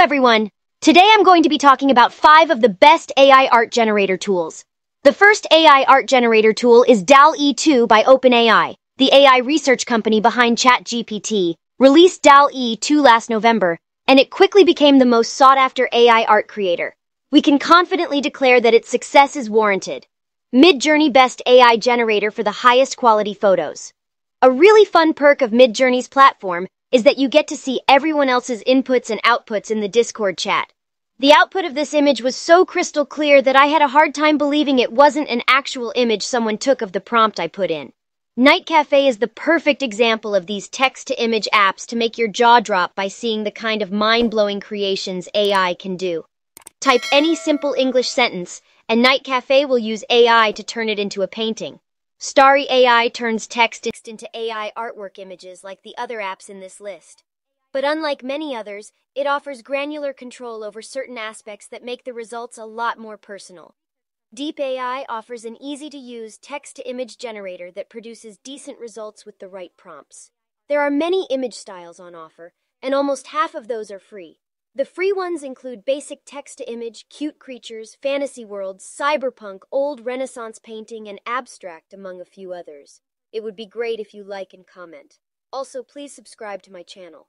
everyone! Today I'm going to be talking about 5 of the best AI art generator tools. The first AI art generator tool is DALL-E 2 by OpenAI, the AI research company behind ChatGPT, released DALL-E 2 last November, and it quickly became the most sought-after AI art creator. We can confidently declare that its success is warranted. Midjourney best AI generator for the highest quality photos. A really fun perk of Midjourney's platform is that you get to see everyone else's inputs and outputs in the Discord chat. The output of this image was so crystal clear that I had a hard time believing it wasn't an actual image someone took of the prompt I put in. Night Cafe is the perfect example of these text-to-image apps to make your jaw drop by seeing the kind of mind-blowing creations AI can do. Type any simple English sentence, and Night Cafe will use AI to turn it into a painting. Starry AI turns text into AI artwork images like the other apps in this list. But unlike many others, it offers granular control over certain aspects that make the results a lot more personal. Deep AI offers an easy-to-use text-to-image generator that produces decent results with the right prompts. There are many image styles on offer, and almost half of those are free. The free ones include basic text-to-image, cute creatures, fantasy worlds, cyberpunk, old Renaissance painting, and abstract, among a few others. It would be great if you like and comment. Also, please subscribe to my channel.